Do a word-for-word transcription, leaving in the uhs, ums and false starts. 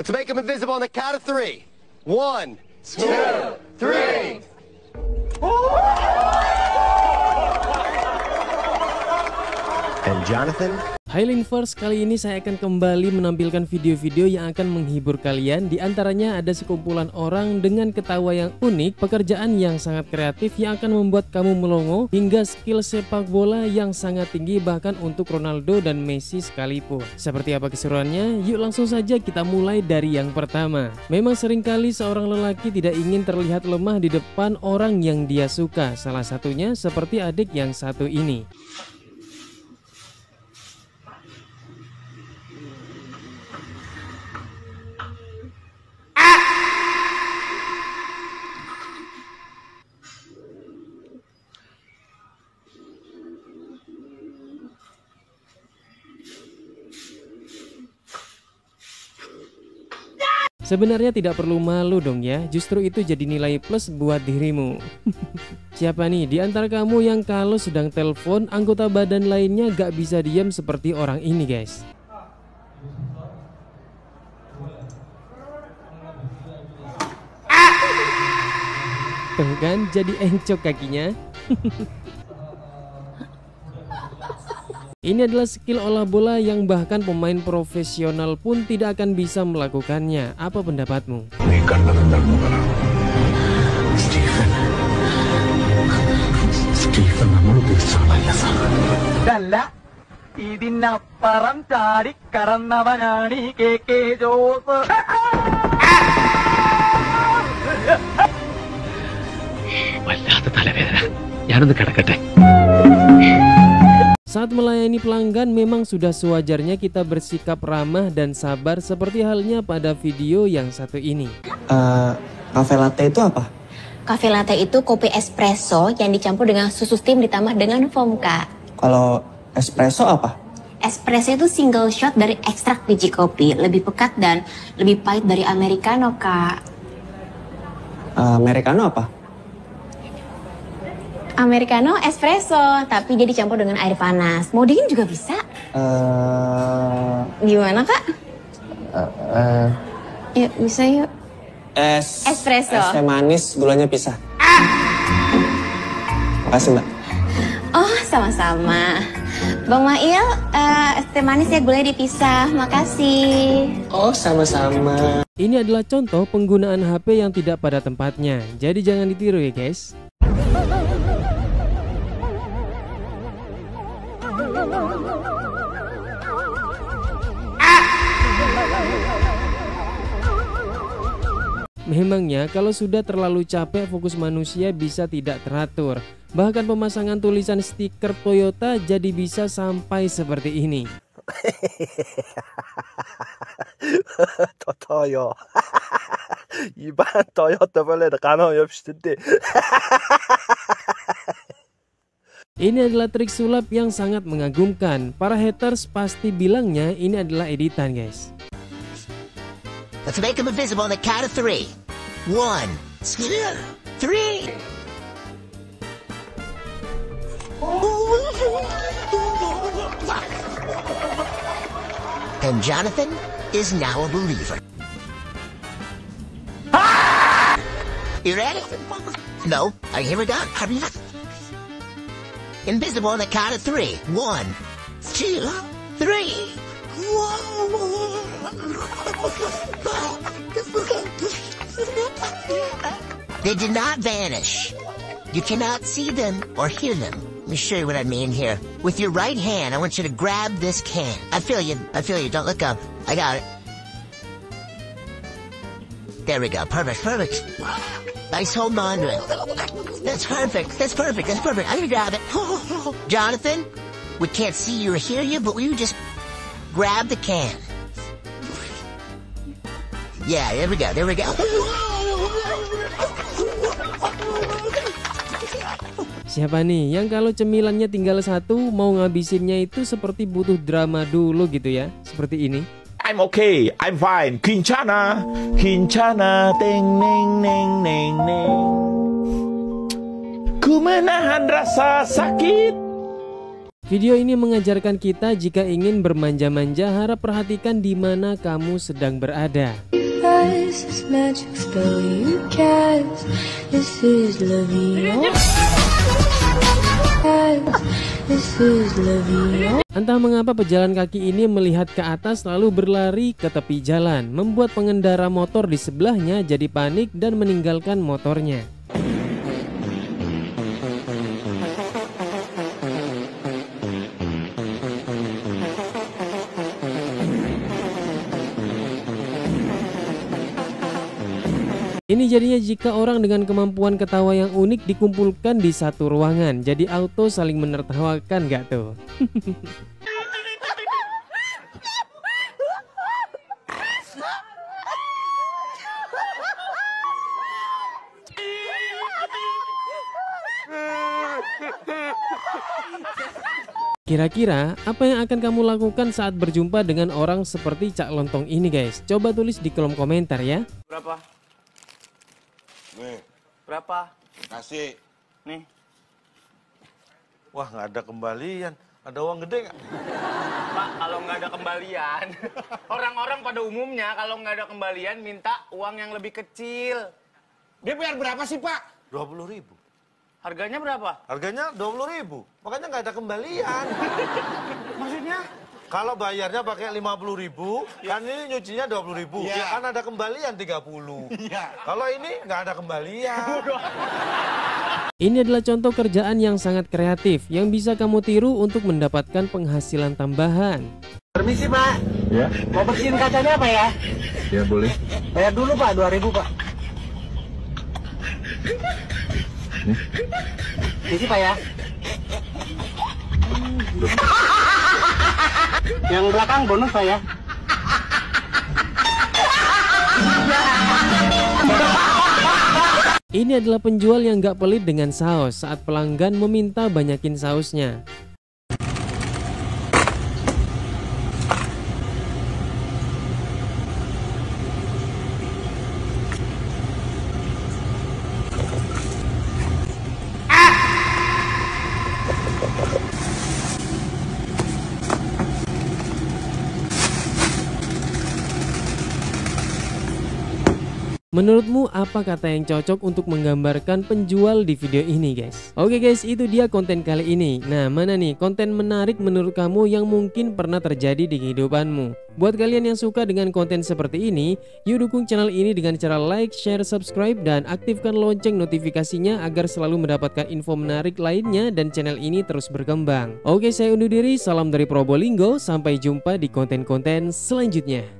Let's make him invisible on the count of three. One, two, three. And Jonathan. Hai Linkverse, kali ini saya akan kembali menampilkan video-video yang akan menghibur kalian. Di antaranya ada sekumpulan orang dengan ketawa yang unik, pekerjaan yang sangat kreatif yang akan membuat kamu melongo, hingga skill sepak bola yang sangat tinggi bahkan untuk Ronaldo dan Messi sekalipun. Seperti apa keseruannya? Yuk langsung saja kita mulai dari yang pertama. Memang seringkali seorang lelaki tidak ingin terlihat lemah di depan orang yang dia suka. Salah satunya seperti adik yang satu ini. Sebenarnya tidak perlu malu dong ya, justru itu jadi nilai plus buat dirimu. Siapa nih di antara kamu yang kalau sedang telepon, anggota badan lainnya gak bisa diam seperti orang ini guys? Tuh kan, jadi encok kakinya. Ini adalah skill olah bola yang bahkan pemain profesional pun tidak akan bisa melakukannya. Apa pendapatmu? Saat melayani pelanggan memang sudah sewajarnya kita bersikap ramah dan sabar seperti halnya pada video yang satu ini. Uh, cafe latte itu apa? Cafe latte itu kopi espresso yang dicampur dengan susu steam ditambah dengan foam, Kak. Kalau espresso apa? Espresso itu single shot dari ekstrak biji kopi, lebih pekat dan lebih pahit dari americano, Kak. Uh, americano apa? Americano espresso, tapi dia dicampur dengan air panas. Mau dingin juga bisa. Uh, Gimana Kak? Uh, uh, yuk bisa yuk. Es espresso. Es teh manis, gulanya pisah. Ah. Makasih Mbak. Oh sama-sama. Bang Mail, uh, es teh manis ya gulanya dipisah. Makasih. Oh sama-sama. Ini adalah contoh penggunaan H P yang tidak pada tempatnya. Jadi jangan ditiru ya guys. Memangnya kalau sudah terlalu capek fokus manusia bisa tidak teratur. Bahkan pemasangan tulisan stiker Toyota jadi bisa sampai seperti ini. Toyo. Iban Toyota boleh kanan yapıştırdı. Ini adalah trik sulap yang sangat mengagumkan. Para haters pasti bilangnya ini adalah editan, guys. Let's make him invisible on the count of three. One, two, three. And Jonathan is now a believer. Ah! You ready? No, I hear it down. Invisible on the count of three. One, two, three. They did not vanish. You cannot see them or hear them. Let me show you what I mean here. With your right hand, I want you to grab this can. I feel you. I feel you. Don't look up. I got it. There we go. Perfect. Perfect. Nice holding on to it. That's perfect. That's perfect. That's perfect. I'm gonna grab it. Jonathan, we can't see you or hear you, but will you just grab the can? Yeah, there we go, there we go. Siapa nih yang kalau cemilannya tinggal satu, mau ngabisinnya itu seperti butuh drama dulu gitu ya, seperti ini. I'm okay, I'm fine, kincana, kincana, teng neng neng neng neng. Ku menahan rasa sakit. Video ini mengajarkan kita jika ingin bermanja-manja harap perhatikan di mana kamu sedang berada. eyes, this magic spell you cast. This is love. Entah mengapa pejalan kaki ini melihat ke atas lalu berlari ke tepi jalan, membuat pengendara motor di sebelahnya jadi panik dan meninggalkan motornya. Ini jadinya jika orang dengan kemampuan ketawa yang unik dikumpulkan di satu ruangan, jadi auto saling menertawakan gak tuh? Kira-kira apa yang akan kamu lakukan saat berjumpa dengan orang seperti Cak Lontong ini, guys? Coba tulis di kolom komentar ya. Berapa? Nih. Berapa? Kasih. Nih. Wah, nggak ada kembalian. Ada uang gede nggak? Pak, kalau nggak ada kembalian, orang-orang pada umumnya kalau nggak ada kembalian minta uang yang lebih kecil. Dia bayar berapa sih, Pak? dua puluh ribu. Harganya berapa? Harganya dua puluh ribu. Makanya nggak ada kembalian. Maksudnya? Kalau bayarnya pakai lima puluh ribu, ya. Kan ini nyucinya dua puluh ribu, ya. Kan ada kembalian tiga puluh. Ya. Kalau ini nggak ada kembalian. Ini adalah contoh kerjaan yang sangat kreatif, yang bisa kamu tiru untuk mendapatkan penghasilan tambahan. Permisi, Pak. Ya. Mau bersihin kacanya, Pak, ya? Ya, boleh. Bayar dulu, Pak, dua ribu, Pak. Ini, Pak, ya? Yang belakang bonus saya. Ini adalah penjual yang gak pelit dengan saus saat pelanggan meminta banyakin sausnya. Menurutmu apa kata yang cocok untuk menggambarkan penjual di video ini, guys? Oke guys, itu dia konten kali ini. Nah, mana nih konten menarik menurut kamu yang mungkin pernah terjadi di kehidupanmu? Buat kalian yang suka dengan konten seperti ini, yuk dukung channel ini dengan cara like, share, subscribe, dan aktifkan lonceng notifikasinya agar selalu mendapatkan info menarik lainnya dan channel ini terus berkembang. Oke, saya undur diri. Salam dari Probolinggo. Sampai jumpa di konten-konten selanjutnya.